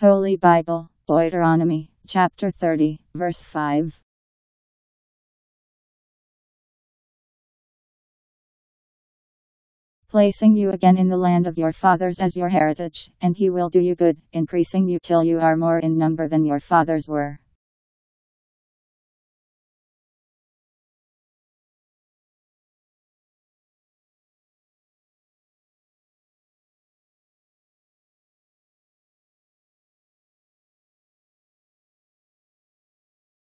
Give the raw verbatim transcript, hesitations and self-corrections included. Holy Bible, Deuteronomy, chapter thirty, verse five. Placing you again in the land of your fathers as your heritage, and he will do you good, increasing you till you are more in number than your fathers were.